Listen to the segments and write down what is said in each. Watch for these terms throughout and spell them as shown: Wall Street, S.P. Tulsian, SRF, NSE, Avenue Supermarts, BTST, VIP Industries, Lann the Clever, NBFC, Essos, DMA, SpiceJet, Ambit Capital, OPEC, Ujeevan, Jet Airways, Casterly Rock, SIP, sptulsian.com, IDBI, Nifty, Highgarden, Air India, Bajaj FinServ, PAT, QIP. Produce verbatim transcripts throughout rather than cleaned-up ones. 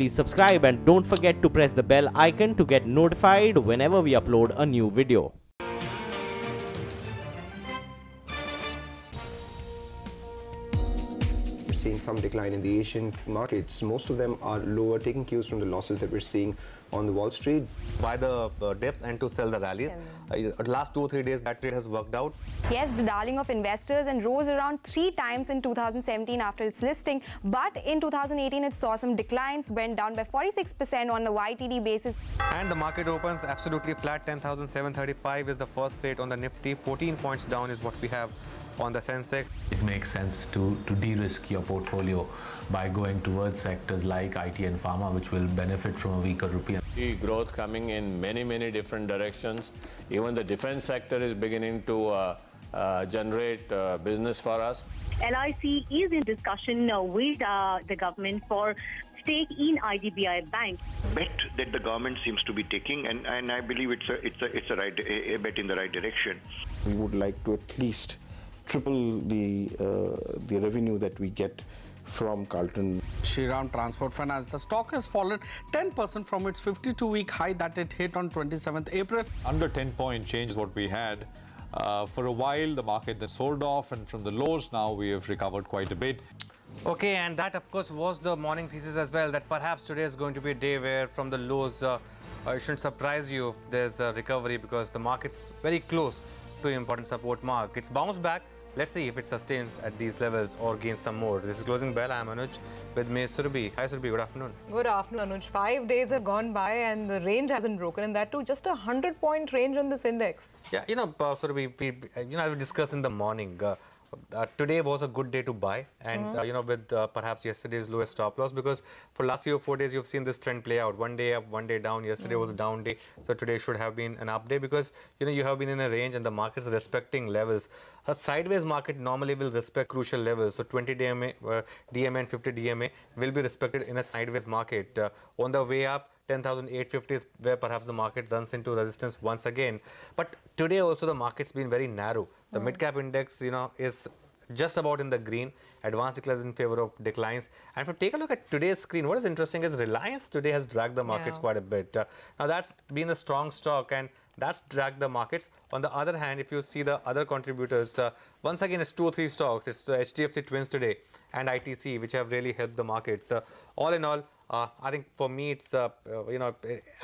please subscribe and don't forget to press the bell icon to get notified whenever we upload a new video. Seeing some decline in the Asian markets. Most of them are lower, taking cues from the losses that we're seeing on the Wall Street. Buy the uh, dips and to sell the rallies. Uh, last two or three days that trade has worked out. Yes, the darling of investors, and rose around three times in two thousand seventeen after its listing. But in two thousand eighteen it saw some declines, went down by forty-six percent on the Y T D basis. And the market opens absolutely flat. ten thousand seven hundred thirty-five is the first rate on the Nifty. fourteen points down is what we have on the Sensex. It makes sense to, to de-risk your portfolio by going towards sectors like I T and pharma, which will benefit from a weaker rupee. The growth coming in many, many different directions. Even the defense sector is beginning to uh, uh, generate uh, business for us. L I C is in discussion uh, with uh, the government for stake in I D B I Bank. Bet that the government seems to be taking, and, and I believe it's a, it's a, it's a, right, a, a bet in the right direction. We would like to at least triple the, uh, the revenue that we get from Carlton. Shriram Transport Finance, the stock has fallen ten percent from its fifty-two week high that it hit on twenty-seventh April. Under ten point change what we had. Uh, for a while, the market that sold off, and from the lows now we have recovered quite a bit. Okay, and that of course was the morning thesis as well, that perhaps today is going to be a day where from the lows, uh, uh, it shouldn't surprise you if there's a recovery, because the market's very close to important support mark. It's bounced back. Let's see if it sustains at these levels or gains some more. This is Closing Bell. I am Anuj with me, Surubhi. Hi, Surubhi. Good afternoon. Good afternoon, Anuj. Five days have gone by and the range hasn't broken, and that too, just a one hundred point range on this index. Yeah, you know, uh, Surubhi, we, you know, I will discuss in the morning. Uh, Uh, today was a good day to buy, and mm-hmm. uh, you know, with uh, perhaps yesterday's lowest stop loss, because for last three or four days you've seen this trend play out. One day up, one day down. Yesterday mm-hmm. was a down day, so today should have been an up day, because you know you have been in a range and the market's respecting levels. A sideways market normally will respect crucial levels, so twenty D M A, uh, D M A and fifty D M A will be respected in a sideways market. Uh, on the way up, ten thousand eight hundred fifty is where perhaps the market runs into resistance once again. But today also the market's been very narrow. The mm. mid-cap index, you know, is just about in the green. Advanced declines in favor of declines. And if you take a look at today's screen, what is interesting is Reliance today has dragged the markets yeah. quite a bit. Uh, now that's been a strong stock, and that's dragged the markets. On the other hand, if you see the other contributors, uh, once again it's two or three stocks. It's uh, H D F C Twins today and I T C, which have really helped the markets. Uh, all in all, uh, I think for me it's uh, you know,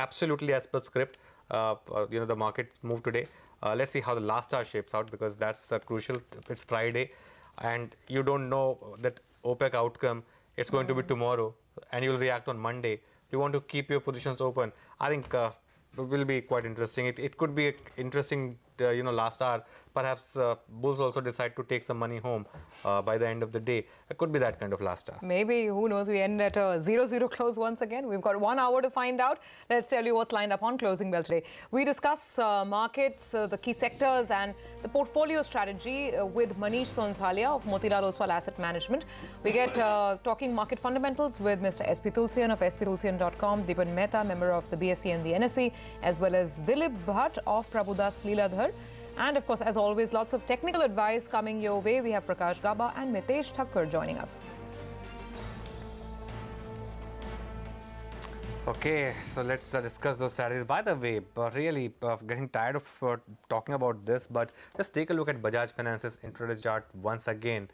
absolutely as per script. Uh, you know, the market moved today. Uh, let's see how the last hour shapes out, because that's uh, crucial. It's Friday, and you don't know that OPEC outcome. It's going mm. to be tomorrow, and you will react on Monday. You want to keep your positions open. I think uh, it will be quite interesting. It, it could be an interesting, uh, you know, last hour. Perhaps uh, bulls also decide to take some money home uh, by the end of the day. It could be that kind of last hour. Maybe, who knows, we end at a zero zero close once again. We've got one hour to find out. Let's tell you what's lined up on Closing Bell today. We discuss uh, markets, uh, the key sectors and the portfolio strategy uh, with Manish Sonthalia of Motilal Oswal Asset Management. We get uh, talking market fundamentals with Mister S P Tulsian of S P Tulsian dot com, Deepan Mehta, member of the B S E and the N S E, as well as Dilip Bhatt of Prabhudas Leeladhar. And of course, as always, lots of technical advice coming your way. We have Prakash Gaba and Mitesh Thakkar joining us. Okay, so let's uh, discuss those strategies. By the way, uh, really uh, getting tired of uh, talking about this, but just take a look at Bajaj Finance's intraday chart once again.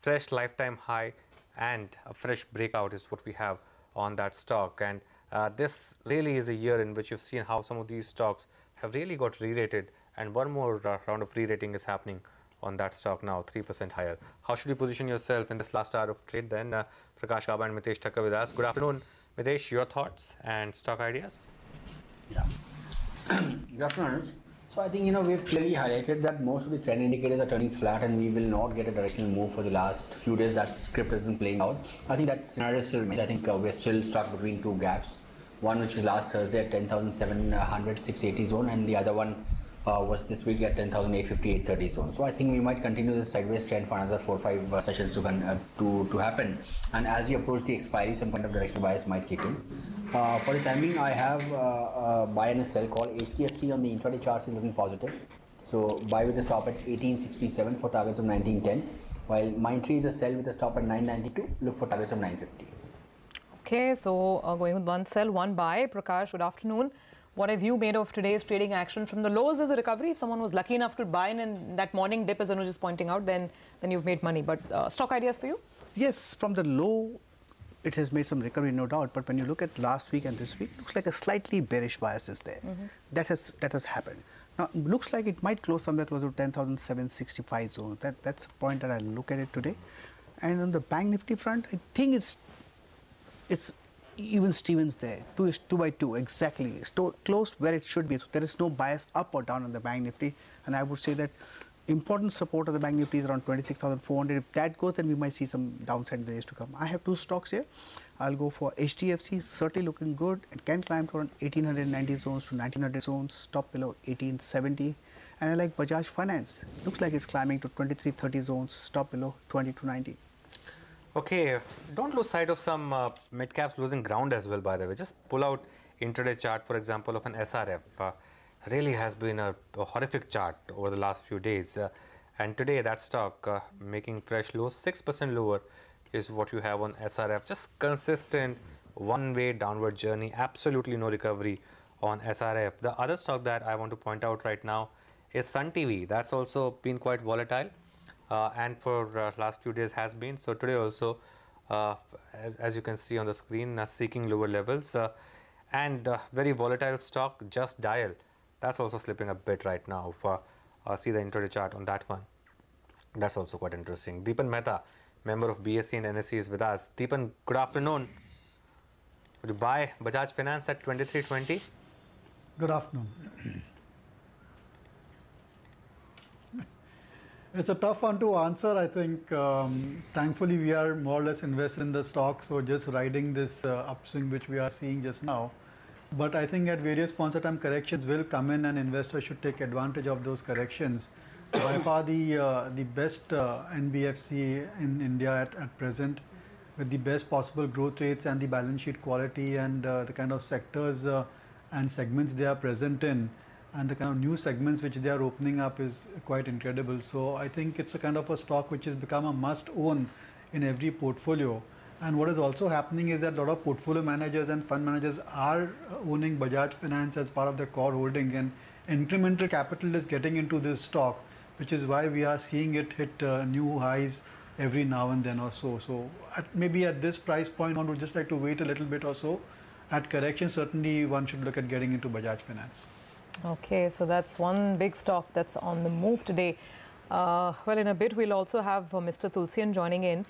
Fresh lifetime high and a fresh breakout is what we have on that stock. And uh, this really is a year in which you've seen how some of these stocks have really got re-rated. And one more uh, round of re-rating is happening on that stock now, three percent higher. How should you position yourself in this last hour of trade then? Uh, Prakash Gaba and Mitesh Thakkar with us. Good afternoon, Mitesh. Your thoughts and stock ideas? Yeah. Good afternoon. So I think, you know, we've clearly highlighted that most of the trend indicators are turning flat and we will not get a directional move for the last few days. That script has been playing out. I think that scenario still remains. I think uh, we're still stuck between two gaps. One which was last Thursday at ten thousand seven hundred, six eighty zone, and the other one Uh, was this week at ten thousand eight fifty, eight thirty zone. So I think we might continue the sideways trend for another four or five uh, sessions to, uh, to to happen. And as we approach the expiry, some kind of directional bias might kick in. Uh, for the time being, I have uh, a buy and a sell call. H D F C on the intraday charts is looking positive. So buy with a stop at eighteen sixty-seven for targets of nineteen ten. While Mindtree is a sell with a stop at nine ninety-two. Look for targets of nine fifty. Okay, so uh, going with one sell, one buy. Prakash, good afternoon. What have you made of today's trading action? From the lows is a recovery. If someone was lucky enough to buy in, in that morning dip, as Anuj is pointing out, then, then you've made money. But uh, stock ideas for you? Yes, from the low, it has made some recovery, no doubt. But when you look at last week and this week, it looks like a slightly bearish bias is there. Mm-hmm. That has that has happened. Now, it looks like it might close somewhere close to ten thousand seven sixty-five zone. That, that's the point that I look at it today. And on the Bank Nifty front, I think it's it's even Stevens there. Two is two by two, exactly. It's close where it should be. So there is no bias up or down on the Bank Nifty. And I would say that important support of the Bank Nifty is around twenty-six thousand four hundred. If that goes, then we might see some downside ways to come. I have two stocks here. I'll go for H D F C, certainly looking good. It can climb to around eighteen ninety zones to nineteen hundred zones, stop below eighteen seventy. And I like Bajaj Finance. Looks like it's climbing to twenty-three thirty zones, stop below twenty-two ninety. Okay, don't lose sight of some uh, mid-caps losing ground as well, by the way. Just pull out intraday chart, for example, of an S R F. Uh, really has been a, a horrific chart over the last few days. Uh, and today, that stock uh, making fresh lows, six percent lower is what you have on S R F. Just consistent one-way downward journey, absolutely no recovery on S R F. The other stock that I want to point out right now is Sun T V. That's also been quite volatile. Uh, and for uh, last few days has been. So today also, uh, as, as you can see on the screen, uh, seeking lower levels uh, and uh, very volatile stock, Just Dial. That's also slipping a bit right now. Uh, uh, see the intraday chart on that one. That's also quite interesting. Deepan Mehta, member of B S E and N S E, is with us. Deepan, good afternoon. Would you buy Bajaj Finance at twenty-three twenty? Good afternoon. It's a tough one to answer, I think. Um, thankfully, we are more or less invested in the stock, so just riding this uh, upswing which we are seeing just now. But I think at various points of time, corrections will come in and investors should take advantage of those corrections. By far the, uh, the best uh, N B F C in India at, at present, with the best possible growth rates and the balance sheet quality and uh, the kind of sectors uh, and segments they are present in. And the kind of new segments which they are opening up is quite incredible. So I think it's a kind of a stock which has become a must own in every portfolio. And what is also happening is that a lot of portfolio managers and fund managers are owning Bajaj Finance as part of their core holding, and incremental capital is getting into this stock, which is why we are seeing it hit uh, new highs every now and then or so. So at, maybe at this price point, one would just like to wait a little bit or so. At correction, certainly one should look at getting into Bajaj Finance. Okay, so that's one big stock that's on the move today. Uh, well, in a bit, we'll also have uh, Mister Tulsian joining in.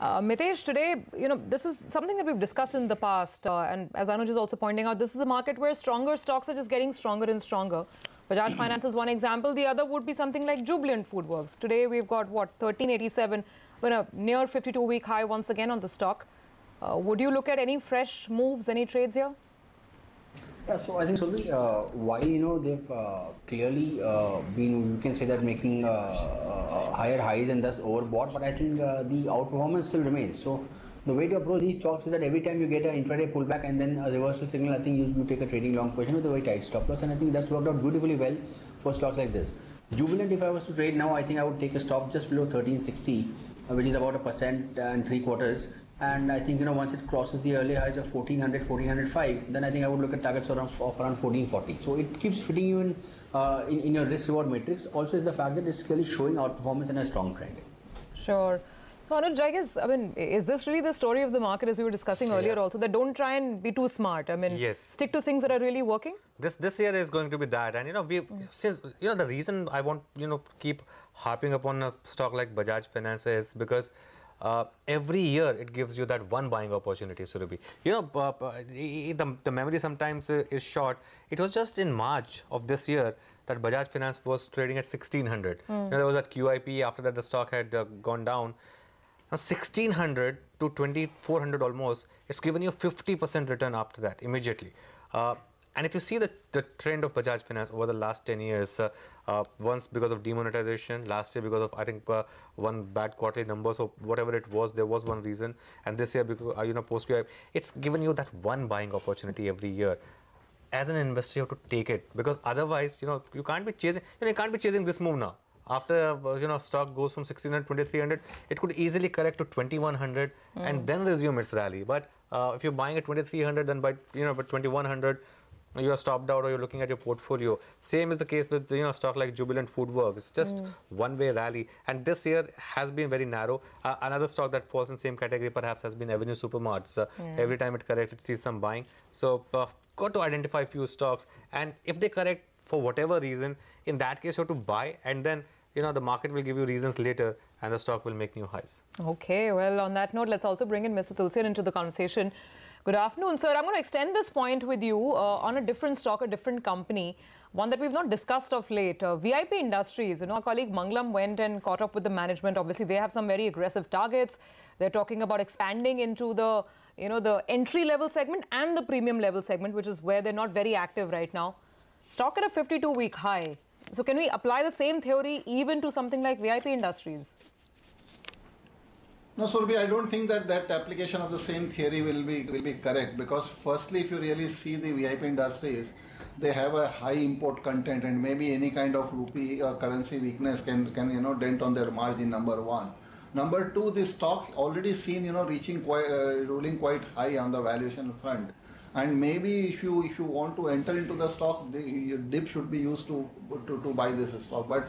Uh, Mitesh, today, you know, this is something that we've discussed in the past. Uh, and as Anuj is also pointing out, this is a market where stronger stocks are just getting stronger and stronger. Bajaj Finance is one example. The other would be something like Jubilant Foodworks. Today, we've got, what, thirteen eighty-seven, we're in a near fifty-two week high once again on the stock. Uh, would you look at any fresh moves, any trades here? Yeah, so I think Surubhi, uh, while you know they've uh, clearly uh, been, you can say that making uh, uh, higher highs and thus overbought, but I think uh, the outperformance still remains. So the way to approach these stocks is that every time you get an intraday pullback and then a reversal signal, I think you, you take a trading long position with a very tight stop loss, and I think that's worked out beautifully well for stocks like this. Jubilant, if I was to trade now, I think I would take a stop just below thirteen sixty, uh, which is about a percent and three quarters. And I think, you know, once it crosses the early highs of fourteen hundred, fourteen oh five, then I think I would look at targets around, of around fourteen forty. So it keeps fitting you in, uh, in, in your risk-reward matrix. Also is the fact that it's clearly showing outperformance and a strong trend. Sure. No, no, I guess, I mean, is this really the story of the market as we were discussing earlier yeah. also, that don't try and be too smart? I mean, yes. Stick to things that are really working? This this year is going to be that. And, you know, we mm. since, you know, the reason I want, you know, keep harping upon a stock like Bajaj Finance is because Uh, every year it gives you that one buying opportunity, Surabhi. You know, uh, the, the memory sometimes is short. It was just in March of this year that Bajaj Finance was trading at sixteen hundred. Mm. You know, there was that Q I P, after that the stock had uh, gone down. Now sixteen hundred to twenty-four hundred almost, it's given you fifty percent return after that immediately. Uh, And if you see the, the trend of Bajaj Finance over the last ten years, uh, uh, once because of demonetization, last year because of, I think, uh, one bad quarterly number, so whatever it was, there was one reason. And this year, because, uh, you know, post-Q I P, it's given you that one buying opportunity every year. As an investor, you have to take it, because otherwise, you know, you can't be chasing, you know, you can't be chasing this move now. After, uh, you know, stock goes from sixteen hundred to twenty-three hundred, it could easily correct to twenty-one hundred mm. and then resume its rally. But Uh, if you're buying at twenty-three hundred, then by you know by twenty-one hundred, you are stopped out or you're looking at your portfolio. Same is the case with you know stock like Jubilant Foodworks. Just mm. one-way rally, and this year has been very narrow. Uh, another stock that falls in the same category perhaps has been Avenue Supermarts. Uh, yeah. Every time it corrects, it sees some buying. So uh, got to identify few stocks, and if they correct for whatever reason, in that case you have to buy, and then you know the market will give you reasons later, and the stock will make new highs. Okay, well on that note, let's also bring in Mister Tulsian into the conversation. Good afternoon, sir. I'm going to extend this point with you uh, on a different stock, a different company, one that we've not discussed of late, uh, V I P Industries. You know, our colleague Mangalam went and caught up with the management. Obviously, they have some very aggressive targets. They're talking about expanding into the, you know, the entry-level segment and the premium-level segment, which is where they're not very active right now. Stock at a fifty-two week high. So can we apply the same theory even to something like V I P Industries? No, Surabhi, I don't think that that application of the same theory will be will be correct, because firstly, if you really see the V I P Industries, they have a high import content, and maybe any kind of rupee or currency weakness can can you know dent on their margin. Number one, number two, this stock already seen you know reaching quite uh, ruling quite high on the valuation front, and maybe if you if you want to enter into the stock, your dip should be used to to to buy this stock. But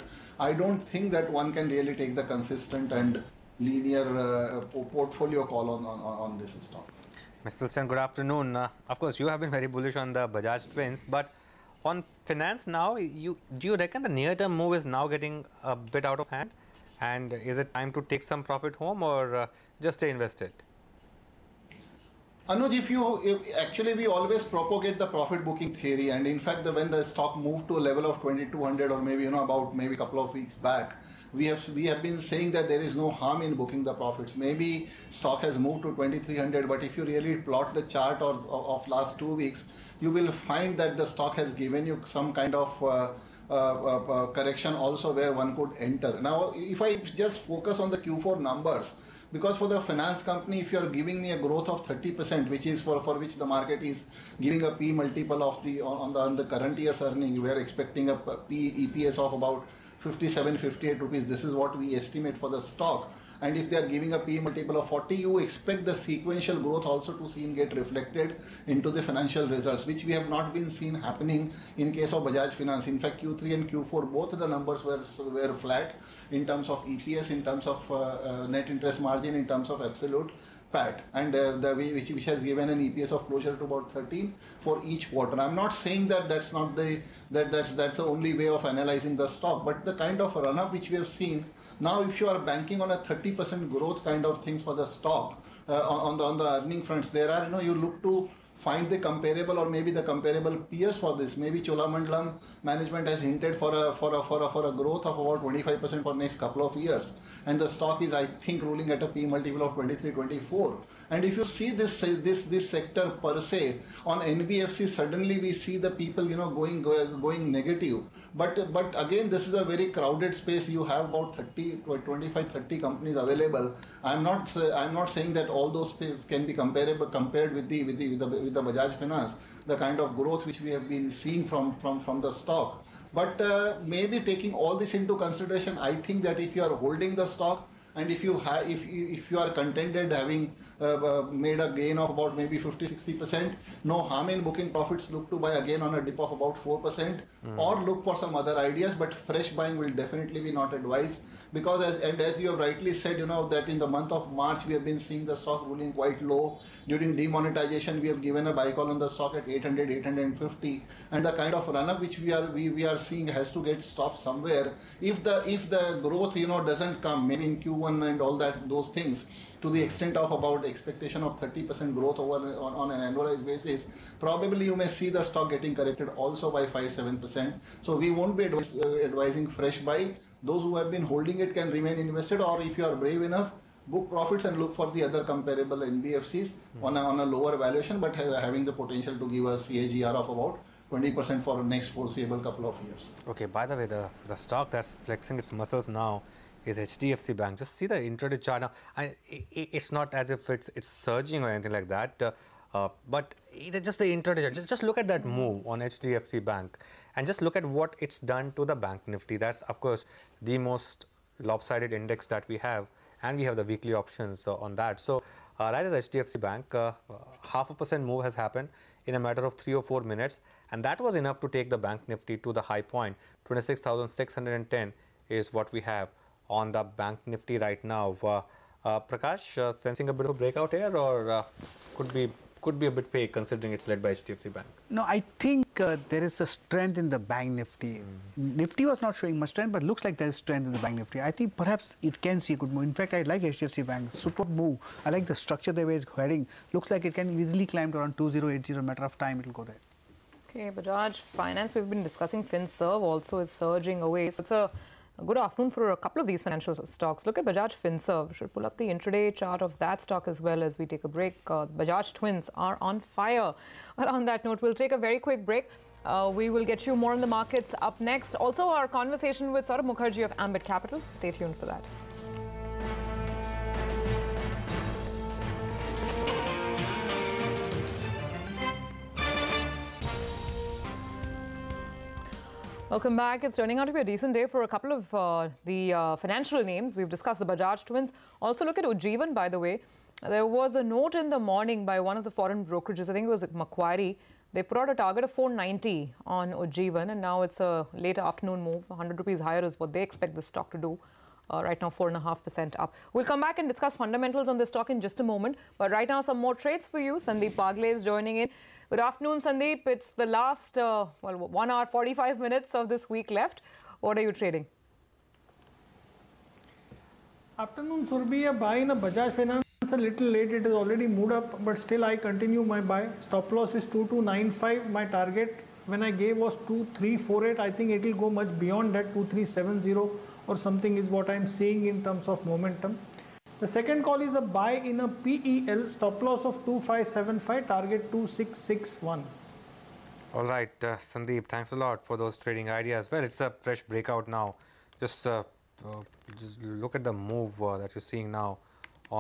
I don't think that one can really take the consistent and linear uh, portfolio call on, on, on this stock. Mister Tulsian, good afternoon. Uh, of course, you have been very bullish on the Bajaj twins, but on finance now, you do you reckon the near-term move is now getting a bit out of hand? And is it time to take some profit home or uh, just stay invested? Anuj, if you if actually we always propagate the profit booking theory, and in fact, the, when the stock moved to a level of twenty-two hundred or maybe you know about maybe a couple of weeks back, we have we have been saying that there is no harm in booking the profits. Maybe stock has moved to twenty-three hundred, but if you really plot the chart of, of last two weeks, you will find that the stock has given you some kind of uh, uh, uh, correction also where one could enter. Now, if I just focus on the Q four numbers, because for the finance company, if you are giving me a growth of thirty percent, which is for, for which the market is giving a P multiple of the on the, on the current year's earning, we are expecting a P E P S of about fifty-seven, fifty-eight rupees. This is what we estimate for the stock. And if they are giving a P E multiple of forty, you expect the sequential growth also to seen get reflected into the financial results, which we have not been seen happening in case of Bajaj Finance. In fact, Q three and Q four, both the numbers were, were flat in terms of E P S, in terms of uh, uh, net interest margin, in terms of absolute P A T, and uh, the way which, which has given an E P S of closer to about thirteen for each quarter. I'm not saying that that's not the that that's that's the only way of analyzing the stock, but the kind of run up which we have seen now, if you are banking on a thirty percent growth kind of things for the stock uh, on the on the earning fronts, there are you know you look to find the comparable or maybe the comparable peers for this. Maybe Cholamandalam management has hinted for a for a for a for a growth of about twenty-five percent for next couple of years, and the stock is I think ruling at a P multiple of twenty-three, twenty-four. And if you see this this this sector per se on N B F C, suddenly we see the people you know going going negative. But but again, this is a very crowded space. You have about thirty, twenty-five, thirty companies available. I'm not I'm not saying that all those things can be comparable compared with the with the with the the Bajaj Finance, the kind of growth which we have been seeing from from from the stock. But uh, maybe taking all this into consideration, I think that if you are holding the stock and if you have if you, if you are contented having uh, uh, made a gain of about maybe fifty, sixty percent, no harm in booking profits. Look to buy again on a dip of about four percent, mm. or look for some other ideas. But fresh buying will definitely be not advised, because as and as you have rightly said, you know that in the month of March we have been seeing the stock ruling quite low. During demonetization, we have given a buy call on the stock at eight hundred, eight fifty, and the kind of run up which we are we we are seeing has to get stopped somewhere. If the if the growth you know doesn't come, maybe in Q one and all that those things, to the extent of about expectation of thirty percent growth over on, on an annualized basis, probably you may see the stock getting corrected also by five, seven percent. So we won't be advise, uh, advising fresh buy. Those who have been holding it can remain invested, or if you are brave enough, book profits and look for the other comparable N B F Cs mm. on, a, on a lower valuation, but ha having the potential to give a C A G R of about twenty percent for the next foreseeable couple of years. Okay, by the way, the, the stock that's flexing its muscles now is H D F C Bank. Just see the intraday chart now. I, it, it's not as if it's it's surging or anything like that, uh, uh, but it, just the intraday chart. Just, just look at that move on H D F C Bank. And just look at what it's done to the Bank Nifty. That's, of course, the most lopsided index that we have. And we have the weekly options uh, on that. So Uh, that is H D F C Bank. Uh, half a percent move has happened in a matter of three or four minutes, and that was enough to take the Bank Nifty to the high point. twenty-six thousand six hundred ten is what we have on the Bank Nifty right now. Uh, uh, Prakash, uh, sensing a bit of breakout here, or uh, could be could be a bit fake considering it's led by H D F C Bank? No, I think uh, there is a strength in the Bank Nifty. Mm. Nifty was not showing much strength, but looks like there is strength in the Bank Nifty. I think perhaps it can see a good move. In fact, I like H D F C Bank. Superb move. I like the structure the way it's heading. Looks like it can easily climb to around two thousand eighty. Matter of time, it will go there. Okay, Bajaj Finance, we've been discussing FinServ also is surging away. So it's a good afternoon for a couple of these financial stocks. Look at Bajaj FinServ. Should pull up the intraday chart of that stock as well as we take a break. Uh, Bajaj Twins are on fire. But on that note, we'll take a very quick break. Uh, we will get you more on the markets up next. Also, our conversation with Saurabh Mukherjee of Ambit Capital. Stay tuned for that. Welcome back. It's turning out to be a decent day for a couple of uh, the uh, financial names. We've discussed the Bajaj Twins. Also look at Ujeevan, by the way. There was a note in the morning by one of the foreign brokerages. I think it was like Macquarie. They put out a target of four ninety on Ujeevan, and now it's a late afternoon move. one hundred rupees higher is what they expect the stock to do. Uh, right now, four point five percent up. We'll come back and discuss fundamentals on this stock in just a moment. But right now, some more trades for you. Sandeep Bagle is joining in. Good afternoon, Sandeep. It's the last, uh, well, one hour, forty-five minutes of this week left. What are you trading? Afternoon, Surubhi. A buy in a Bajaj Finance. A little late. It has already moved up. But still, I continue my buy. Stop loss is two two nine five. My target when I gave was two three four eight. I think it will go much beyond that. two three seven zero. Or something is what I am seeing in terms of momentum. The second call is a buy in a P E L, stop loss of two five seven five, target two six six one. All right, uh, Sandeep, thanks a lot for those trading ideas. Well, it's a fresh breakout now. Just, uh, uh, just look at the move uh, that you're seeing now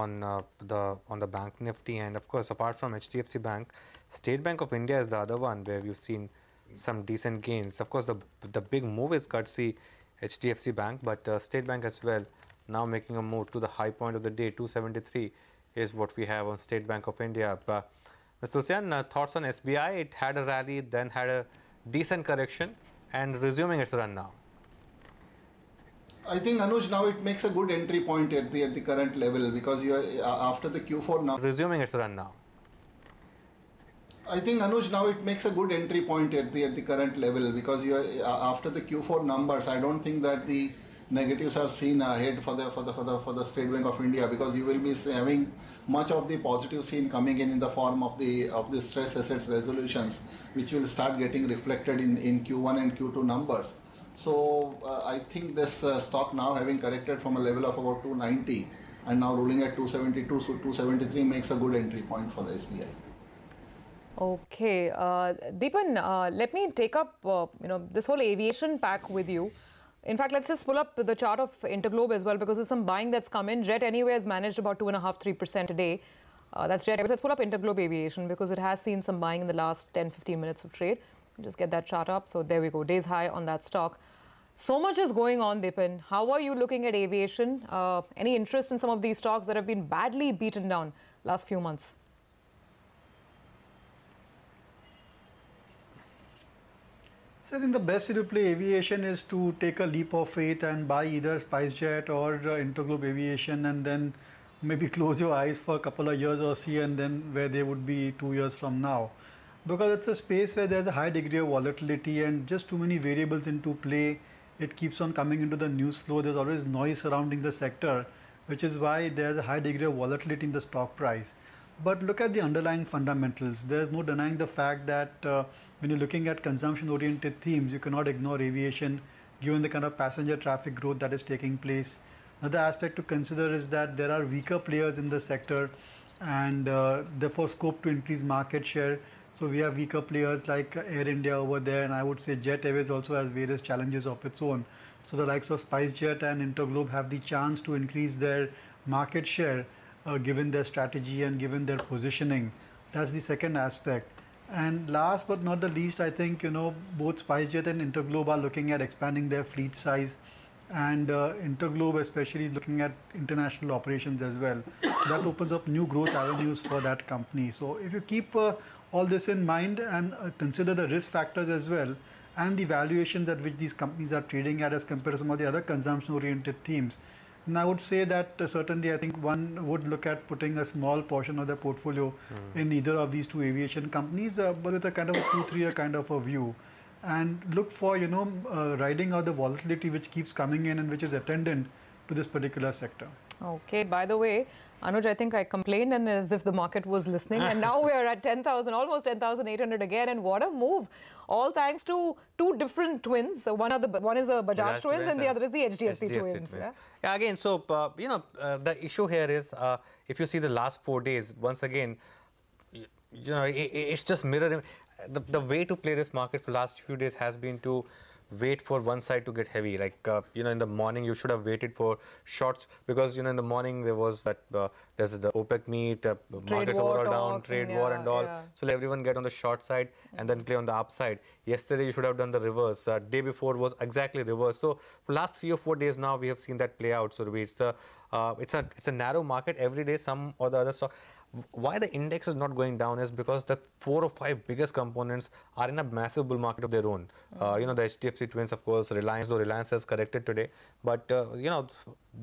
on uh, the on the Bank Nifty, and of course, apart from H D F C Bank, State Bank of India is the other one where we've seen some decent gains. Of course, the the big move is courtesy H D F C Bank, but uh, State Bank as well now making a move to the high point of the day. two seventy-three is what we have on State Bank of India. Uh, Mister Tulsian, uh, thoughts on S B I? It had a rally, then had a decent correction and resuming its run now. I think, Anuj, now it makes a good entry point at the, at the current level because you are, uh, after the Q four now. Resuming its run now. I think, Anuj, now it makes a good entry point at the at the current level because you uh, after the Q four numbers, I don't think that the negatives are seen ahead for the for the for the for the State Bank of India, because you will be having much of the positive seen coming in in the form of the of the stress assets resolutions, which will start getting reflected in in Q one and Q two numbers. So uh, I think this uh, stock now having corrected from a level of about two ninety and now ruling at two seventy-two, so two seventy-three makes a good entry point for S B I. Okay, uh, Deepan, uh, let me take up uh, you know this whole aviation pack with you. In fact, let's just pull up the chart of InterGlobe as well, because there's some buying that's come in. Jet anyway has managed about two and a half, three percent a day. Uh, that's Jet. Let's pull up InterGlobe Aviation because it has seen some buying in the last ten, fifteen minutes of trade. Just get that chart up. So there we go. Days high on that stock. So much is going on, Deepan. How are you looking at aviation? Uh, any interest in some of these stocks that have been badly beaten down last few months? So I think the best way to play aviation is to take a leap of faith and buy either SpiceJet or uh, InterGlobe Aviation, and then maybe close your eyes for a couple of years or see and then where they would be two years from now. Because it's a space where there's a high degree of volatility and just too many variables into play. It keeps on coming into the news flow. There's always noise surrounding the sector, which is why there's a high degree of volatility in the stock price. But look at the underlying fundamentals. There's no denying the fact that uh, when you're looking at consumption-oriented themes, you cannot ignore aviation, given the kind of passenger traffic growth that is taking place. Another aspect to consider is that there are weaker players in the sector and uh, therefore scope to increase market share. So we have weaker players like Air India over there, and I would say Jet Airways also has various challenges of its own. So the likes of SpiceJet and InterGlobe have the chance to increase their market share Uh, given their strategy and given their positioning. That's the second aspect. And last but not the least, I think, you know, both SpiceJet and InterGlobe are looking at expanding their fleet size and uh, InterGlobe, especially looking at international operations as well. That opens up new growth avenues for that company. So if you keep uh, all this in mind and uh, consider the risk factors as well and the valuations at which these companies are trading at as compared to some of the other consumption-oriented themes, and I would say that uh, certainly I think one would look at putting a small portion of their portfolio mm. in either of these two aviation companies, uh, but with a kind of a two, three year kind of a view. And look for, you know, uh, riding out the volatility which keeps coming in and which is attendant to this particular sector. Okay, by the way, Anuj, I think I complained and as if the market was listening, and now we are at ten thousand, almost ten thousand eight hundred again, and what a move. All thanks to two different twins. So one, are the, one is the Bajaj, Bajaj twins, twins and the other is the H D F C, H D F C twins. twins. Yeah? Yeah, again, so, uh, you know, uh, the issue here is, uh, if you see the last four days, once again, you, you know, it, it's just mirroring. The, the way to play this market for the last few days has been to wait for one side to get heavy. Like, uh, you know, in the morning, you should have waited for shorts because, you know, in the morning, there was that, uh, there's the OPEC meet, uh, markets overall down, trade war and all. Yeah. So, let everyone get on the short side and then play on the upside. Yesterday, you should have done the reverse. Uh, day before was exactly reverse. So, for last three or four days now, we have seen that play out. So, it's a, uh, it's a, it's a narrow market. Every day, some or the other stock. Why the index is not going down is because the four or five biggest components are in a massive bull market of their own. Uh, you know, the H D F C twins, of course, Reliance, though Reliance has corrected today. But, uh, you know,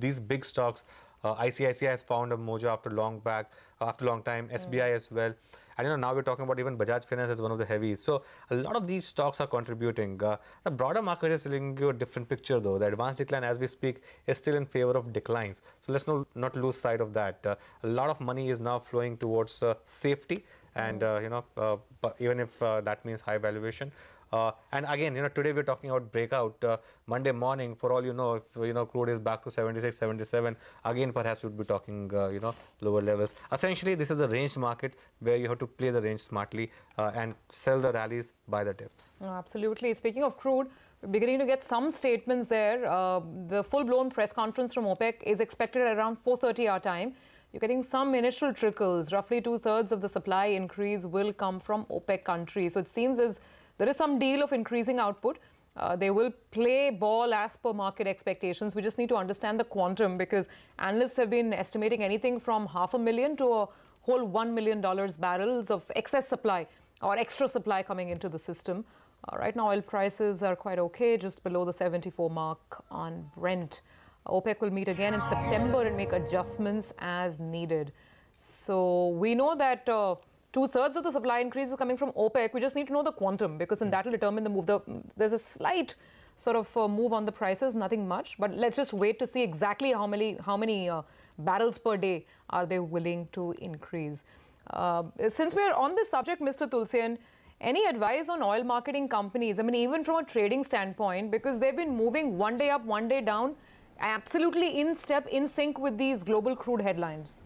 these big stocks, uh, I C I C I has found a mojo after long back, after long time, S B I as well. And, you know, now we're talking about even Bajaj Finance as one of the heavies. So, a lot of these stocks are contributing. Uh, the broader market is telling you a different picture, though. The advanced decline, as we speak, is still in favor of declines. So, let's no, not lose sight of that. Uh, a lot of money is now flowing towards uh, safety and, uh, you know, uh, even if uh, that means high valuation. Uh, and again, you know, today we're talking about breakout. Uh, Monday morning, for all you know, if, you know, crude is back to seventy-six, seventy-seven. Again, perhaps we'd be talking, uh, you know, lower levels. Essentially, this is the range market where you have to play the range smartly uh, and sell the rallies, buy the dips. Oh, absolutely. Speaking of crude, we're beginning to get some statements there. Uh, the full-blown press conference from OPEC is expected at around four thirty our time. You're getting some initial trickles. Roughly two-thirds of the supply increase will come from OPEC countries. So it seems as there is some deal of increasing output. Uh, they will play ball as per market expectations. We just need to understand the quantum because analysts have been estimating anything from half a million to a whole one million dollars barrels of excess supply or extra supply coming into the system. Uh, right now, oil prices are quite okay, just below the seventy-four mark on Brent. Uh, OPEC will meet again in September and make adjustments as needed. So we know that Uh, two-thirds of the supply increase is coming from OPEC. We just need to know the quantum because then that will determine the move. The, there's a slight sort of uh, move on the prices, nothing much. But let's just wait to see exactly how many, how many uh, barrels per day are they willing to increase. Uh, since we're on this subject, Mister Tulsian, any advice on oil marketing companies? I mean, even from a trading standpoint, because they've been moving one day up, one day down, absolutely in step, in sync with these global crude headlines.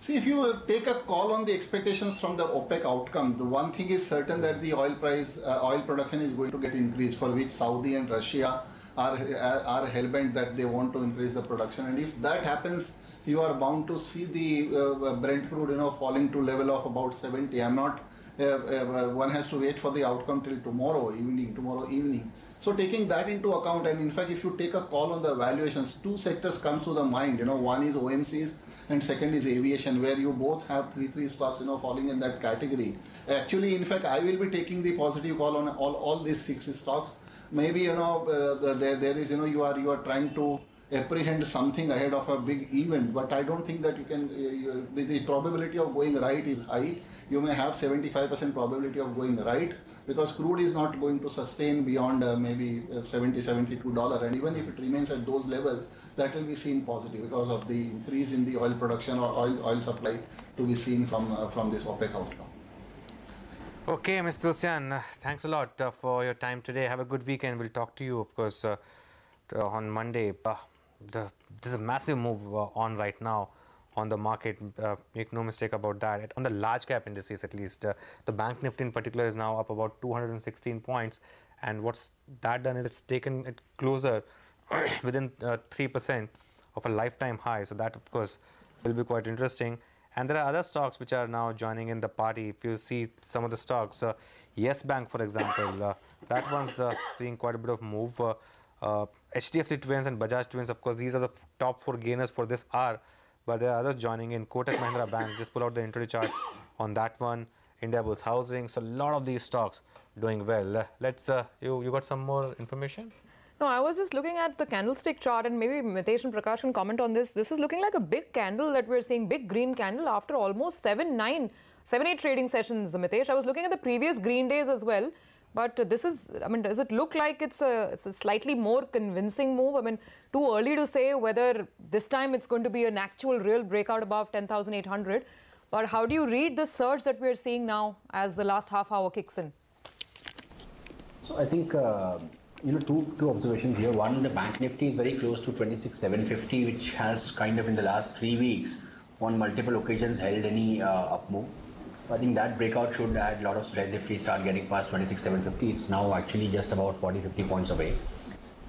See, if you take a call on the expectations from the OPEC outcome, the one thing is certain that the oil price, uh, oil production is going to get increased, for which Saudi and Russia are, are hellbent that they want to increase the production. And if that happens, you are bound to see the uh, Brent crude, you know, falling to level of about seventy. I'm not, uh, uh, one has to wait for the outcome till tomorrow evening, tomorrow evening. So taking that into account, and in fact, if you take a call on the valuations, two sectors come to the mind, you know, one is O M Cs and second is aviation, where you both have three, three stocks, you know, falling in that category. Actually, in fact, I will be taking the positive call on all, all these six stocks. Maybe, you know, uh, there, there is, you know, you are, you are trying to apprehend something ahead of a big event, but I don't think that you can, uh, you, the, the probability of going right is high. You may have seventy-five percent probability of going right because crude is not going to sustain beyond uh, maybe seventy, seventy-two dollars, and even if it remains at those levels, that will be seen positive because of the increase in the oil production or oil, oil supply to be seen from, uh, from this OPEC outcome. Okay, Mister Tulsian, thanks a lot uh, for your time today. Have a good weekend. We'll talk to you, of course, uh, uh, on Monday. Uh, the, there's a massive move uh, on right now on the market, uh, make no mistake about that. It, on the large cap indices, at least, uh, the Bank Nifty in particular is now up about two hundred sixteen points. And what's that done is it's taken it closer within uh, three percent of a lifetime high. So that, of course, will be quite interesting. And there are other stocks which are now joining in the party. If you see some of the stocks, uh, Yes Bank, for example, uh, that one's uh, seeing quite a bit of move. Uh, Uh, H D F C Twins and Bajaj Twins, of course, these are the top four gainers for this hour, but there are others joining in. Kotak Mahindra Bank, just pull out the intraday chart on that one. India Bulls Housing, so a lot of these stocks doing well. Uh, let's, uh, you, you got some more information? No, I was just looking at the candlestick chart, and maybe Mitesh and Prakash can comment on this. This is looking like a big candle that we're seeing, big green candle after almost seven, nine, seven, eight trading sessions, Mitesh. I was looking at the previous green days as well. But uh, this is, I mean, does it look like it's a, it's a slightly more convincing move? I mean, too early to say whether this time it's going to be an actual real breakout above ten thousand eight hundred. But how do you read the surge that we're seeing now as the last half hour kicks in? So I think, uh, you know, two, two observations here. One, the Bank Nifty is very close to twenty-six thousand seven hundred fifty, which has kind of in the last three weeks on multiple occasions held any uh, up move. I think that breakout should add a lot of strength if we start getting past twenty-six thousand seven hundred fifty. It's now actually just about forty to fifty points away.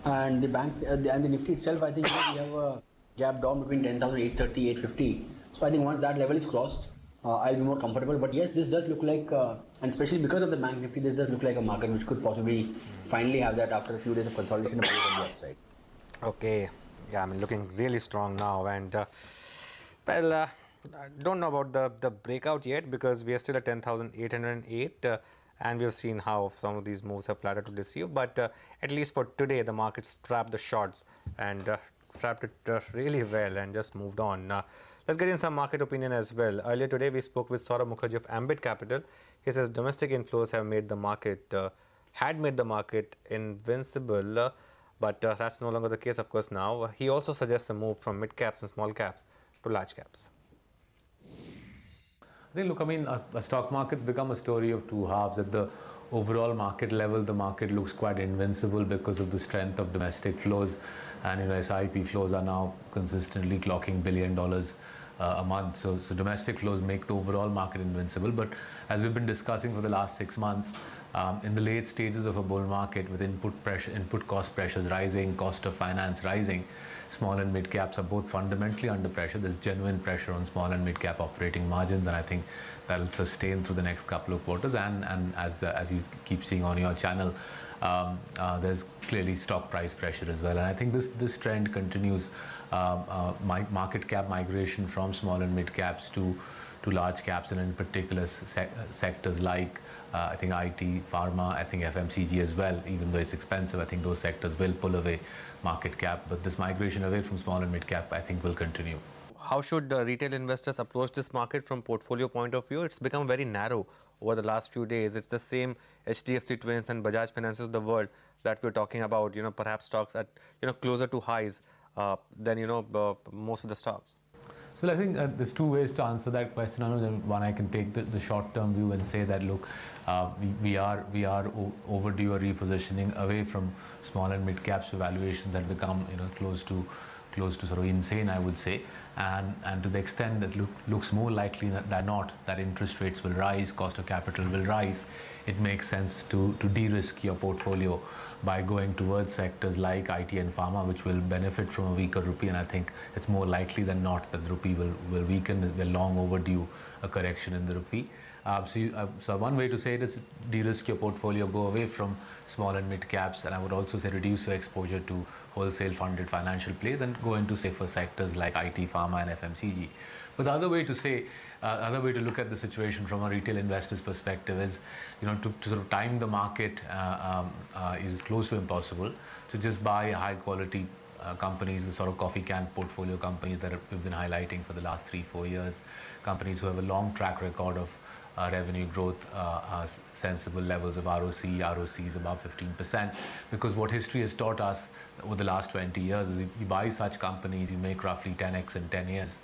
And the bank uh, the, and the Nifty itself, I think, you know, we have a jab down between ten thousand eight thirty to eight fifty. So I think once that level is crossed, uh, I'll be more comfortable. But yes, this does look like, uh, and especially because of the Bank Nifty, this does look like a market which could possibly finally have that after a few days of consolidation on the upside. Okay. Yeah, I mean, looking really strong now. And, uh, well... Uh, I don't know about the, the breakout yet, because we are still at ten thousand eight hundred eight uh, and we have seen how some of these moves have plattered to deceive. But uh, at least for today, the markets trapped the shorts and uh, trapped it uh, really well and just moved on. Uh, let's get in some market opinion as well. Earlier today, we spoke with Saurabh Mukherjee of Ambit Capital. He says domestic inflows have made the market, uh, had made the market invincible, uh, but uh, that's no longer the case, of course, now. He also suggests a move from mid-caps and small-caps to large-caps. I think, look, I mean, a, a stock market's become a story of two halves. At the overall market level, the market looks quite invincible because of the strength of domestic flows. And, you know, S I P flows are now consistently clocking billion dollars uh, a month. So, so domestic flows make the overall market invincible. But as we've been discussing for the last six months, um, in the late stages of a bull market with input pressure, input cost pressures rising, cost of finance rising, small and mid caps are both fundamentally under pressure. There's genuine pressure on small and mid cap operating margins, and I think that'll sustain through the next couple of quarters. And and as the, as you keep seeing on your channel, um, uh, there's clearly stock price pressure as well. And I think this this trend continues. Um, uh, my market cap migration from small and mid caps to to large caps, and in particular sec sectors like uh, I think I T, pharma, I think F M C G as well. Even though it's expensive, I think those sectors will pull away market cap, but this migration away from small and mid cap, I think, will continue. How should uh, retail investors approach this market from portfolio point of view? It's become very narrow over the last few days. It's the same H D F C Twins and Bajaj Finance of the world that we're talking about, you know, perhaps stocks at, you know, closer to highs uh, than, you know, uh, most of the stocks. So I think uh, there's two ways to answer that question, Anuj. One, I can take the, the short-term view and say that, look, uh, we, we are we are overdue a repositioning away from small and mid caps. Valuations that become, you know, close to close to sort of insane, I would say. And and to the extent that look, looks more likely than not that interest rates will rise, cost of capital will rise, it makes sense to to de-risk your portfolio by going towards sectors like I T and pharma, which will benefit from a weaker rupee. And I think it's more likely than not that the rupee will, will weaken. We're long overdue a correction in the rupee. Um, so, you, uh, so one way to say it is de-risk your portfolio, go away from small and mid caps. And I would also say reduce your exposure to wholesale funded financial plays and go into safer sectors like I T, pharma and F M C G. But the other way to say, uh, other way to look at the situation from a retail investor's perspective is, you know, to, to sort of time the market uh, um, uh, is close to impossible. So just buy high quality uh, companies, the sort of coffee can portfolio companies that we've been highlighting for the last three, four years, companies who have a long track record of Uh, revenue growth, uh, uh, sensible levels of R O C, R O Cs above fifteen percent, because what history has taught us over the last twenty years is if you buy such companies, you make roughly ten X in ten years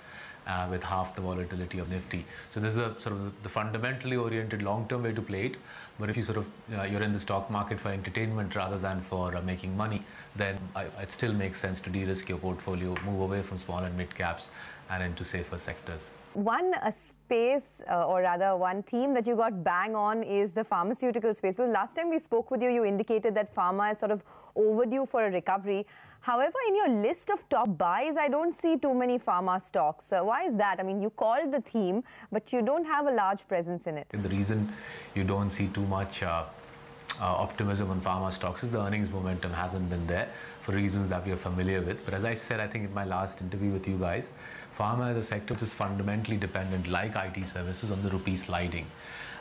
uh, with half the volatility of Nifty. So this is a sort of the fundamentally oriented long-term way to play it. But if you sort of, uh, you're in the stock market for entertainment rather than for uh, making money, then I, it still makes sense to de-risk your portfolio, move away from small and mid caps and into safer sectors. One uh, space, uh, or rather one theme that you got bang on is the pharmaceutical space. Well, last time we spoke with you, you indicated that pharma is sort of overdue for a recovery. However, in your list of top buys, I don't see too many pharma stocks. Uh, why is that? I mean, you called the theme, but you don't have a large presence in it. The reason you don't see too much uh, uh, optimism on pharma stocks is the earnings momentum hasn't been there for reasons that we are familiar with. But as I said, I think in my last interview with you guys, pharma as a sector which is fundamentally dependent, like I T services, on the rupee sliding.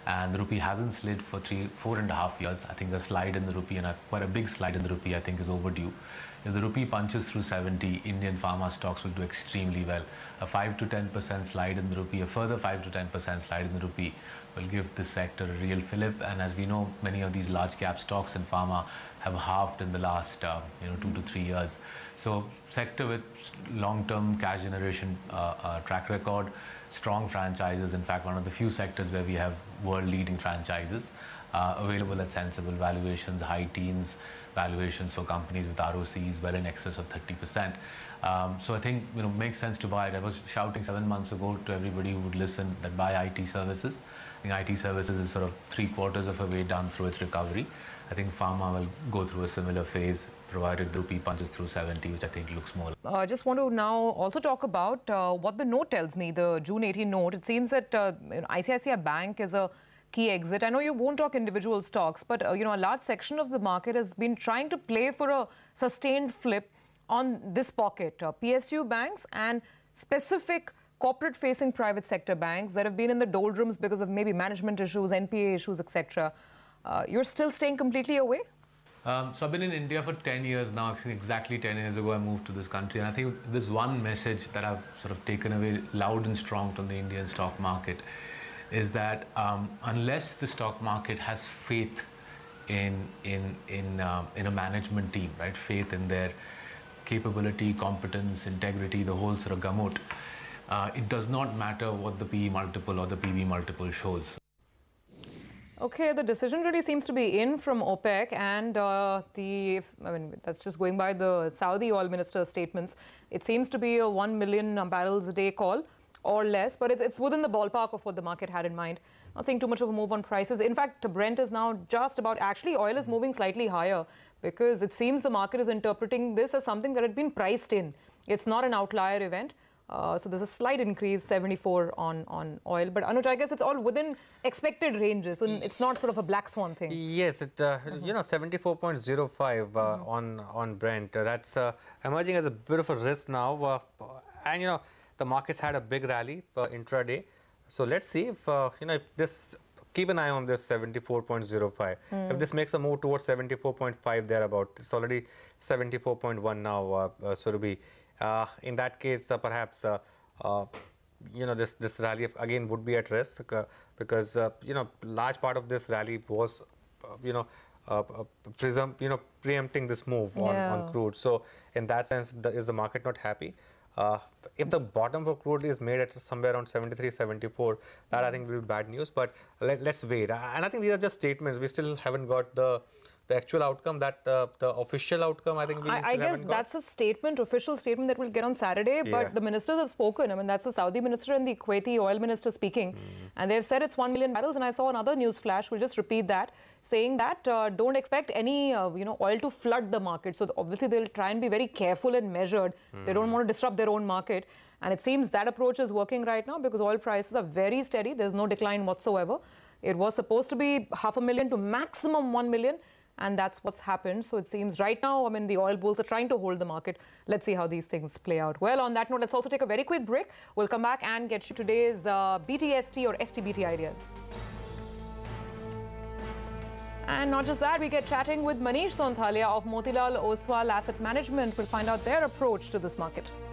And the rupee hasn't slid for three, four and a half years. I think the slide in the rupee, and a, quite a big slide in the rupee, I think is overdue. If the rupee punches through seventy, Indian pharma stocks will do extremely well. A five to ten percent slide in the rupee, a further five to ten percent slide in the rupee will give this sector a real fillip. And as we know, many of these large cap stocks in pharma have halved in the last uh, you know, two to three years. So sector with long-term cash generation uh, uh, track record, strong franchises, in fact, one of the few sectors where we have world-leading franchises uh, available at sensible valuations, high teens valuations for companies with R O Cs well in excess of thirty percent. Um, so I think, you know, makes sense to buy it. I was shouting seven months ago to everybody who would listen that buy I T services. I think I T services is sort of three quarters of a way down through its recovery. I think pharma will go through a similar phase, provided the rupee punches through seventy, which I think looks more. I uh, just want to now also talk about uh, what the note tells me, the June eighteenth note. It seems that uh, I C I C I Bank is a key exit. I know you won't talk individual stocks, but uh, you know, a large section of the market has been trying to play for a sustained flip on this pocket. Uh, P S U banks and specific corporate-facing private sector banks that have been in the doldrums because of maybe management issues, N P A issues, et cetera. Uh, you're still staying completely away? Um, so I've been in India for ten years now. Exactly ten years ago I moved to this country. And I think there's one message that I've sort of taken away loud and strong from the Indian stock market is that um, unless the stock market has faith in, in, in, uh, in a management team, right? Faith in their capability, competence, integrity, the whole sort of gamut, Uh, it does not matter what the P E multiple or the P B multiple shows. Okay, the decision really seems to be in from OPEC, and uh, the, I mean, that's just going by the Saudi oil minister's statements. It seems to be a one million barrels a day call or less, but it's, it's within the ballpark of what the market had in mind. Not seeing too much of a move on prices. In fact, Brent is now just about, actually oil is moving slightly higher because it seems the market is interpreting this as something that had been priced in. It's not an outlier event. Uh, so there's a slight increase, seventy-four on, on oil. But Anuj, I guess it's all within expected ranges. So it's not sort of a black swan thing. Yes, it, uh, mm-hmm. you know, seventy-four point oh five uh, mm-hmm. on, on Brent. Uh, that's uh, emerging as a bit of a risk now. Uh, and, you know, the market's had a big rally uh, intraday. So let's see if, uh, you know, if this, keep an eye on this seventy-four point oh five. Mm. If this makes a move towards seventy-four point five thereabout, it's already seventy-four point one now, uh, uh, Surubhi. Uh, in that case, uh, perhaps, uh, uh, you know, this, this rally again would be at risk uh, because, uh, you know, large part of this rally was, uh, you know, uh, uh, prism, you know, preempting this move on, yeah. on crude. So in that sense, the, is the market not happy? Uh, if the bottom for crude is made at somewhere around seventy-three, seventy-four, that I think will be bad news, but let, let's wait. And I think these are just statements. We still haven't got the... The actual outcome, that uh, the official outcome, I think we I, still I guess haven't that's got. A statement, official statement that we'll get on Saturday. Yeah. But the ministers have spoken. I mean, that's the Saudi minister and the Kuwaiti oil minister speaking. Mm. And they've said it's one million barrels. And I saw another news flash, we'll just repeat that, saying that uh, don't expect any, uh, you know, oil to flood the market. So obviously, they'll try and be very careful and measured. Mm. They don't want to disrupt their own market. And it seems that approach is working right now because oil prices are very steady. There's no decline whatsoever. It was supposed to be half a million to maximum one million. And that's what's happened. So it seems right now, I mean, the oil bulls are trying to hold the market. Let's see how these things play out. Well, on that note, let's also take a very quick break. We'll come back and get you today's uh, B T S T or S T B T ideas. And not just that, we get chatting with Manish Sonthalia of Motilal Oswal Asset Management. We'll find out their approach to this market.